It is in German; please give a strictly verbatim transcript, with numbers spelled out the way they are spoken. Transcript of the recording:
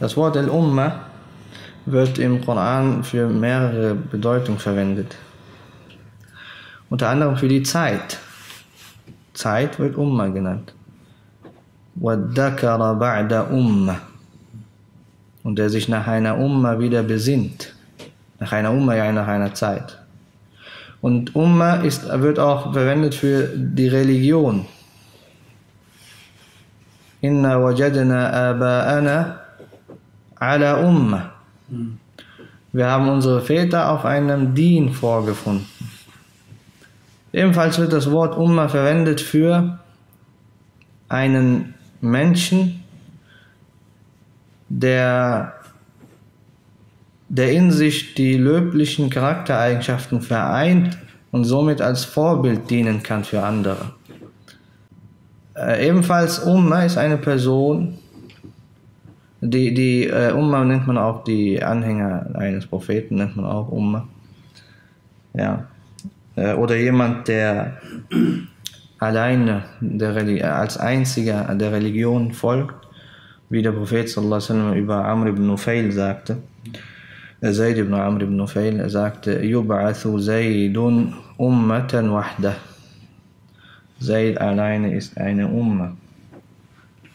Das Wort Al-Umma wird im Koran für mehrere Bedeutungen verwendet. Unter anderem für die Zeit. Zeit wird Umma genannt. وَالذَّكَرَ بَعْدَ أُمَّ. Und der sich nach einer Umma wieder besinnt. Nach einer Umma, ja, nach einer Zeit. Und Umma ist, wird auch verwendet für die Religion. Inna wajadna aba'ana ala Umma. Wir haben unsere Väter auf einem Dien vorgefunden. Ebenfalls wird das Wort Umma verwendet für einen Menschen, der, der in sich die löblichen Charaktereigenschaften vereint und somit als Vorbild dienen kann für andere. Äh, ebenfalls Umma ist eine Person, die, die äh, Umma nennt man auch, die Anhänger eines Propheten nennt man auch Umma. Ja. Äh, oder jemand, der alleine der Religi- als einziger der Religion folgt, wie der Prophet Sallallahu Alaihi Wasallam über Amr ibn Nufayl sagte. Zayd ibn Amr ibn Nufayl, er sagte: Yub'athu Zaydun ummatan wahdah. Zayd alleine ist eine Umma.